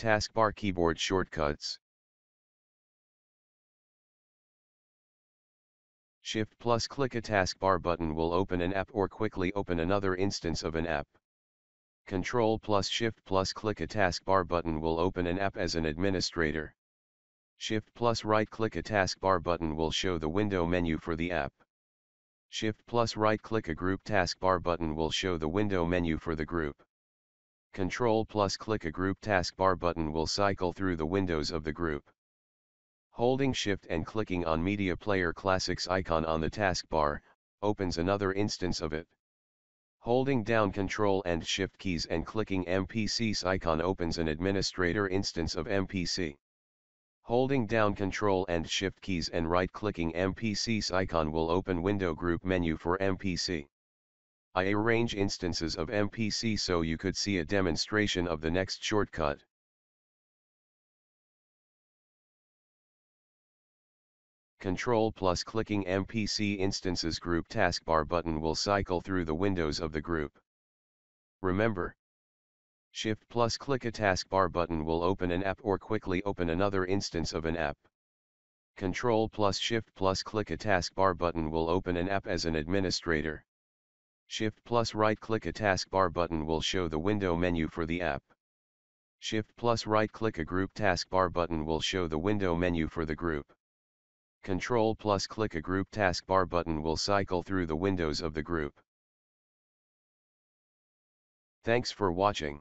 Taskbar keyboard shortcuts. Shift plus click a taskbar button will open an app or quickly open another instance of an app. Control plus shift plus click a taskbar button will open an app as an administrator. Shift plus right click a taskbar button will show the window menu for the app. Shift plus right click a group taskbar button will show the window menu for the group. Control plus click a group taskbar button will cycle through the windows of the group. Holding shift and clicking on Media Player Classics icon on the taskbar opens another instance of it. Holding down Control and Shift keys and clicking MPC's icon opens an administrator instance of MPC. Holding down Control and Shift keys and right-clicking MPC's icon will open window group menu for MPC. I arrange instances of MPC so you could see a demonstration of the next shortcut. Control plus clicking MPC instances group taskbar button will cycle through the windows of the group. Remember, Shift plus click a taskbar button will open an app or quickly open another instance of an app. Control plus shift plus click a taskbar button will open an app as an administrator. Shift plus right click a taskbar button will show the window menu for the app. Shift plus right click a group taskbar button will show the window menu for the group. Control plus click a group taskbar button will cycle through the windows of the group. Thanks for watching.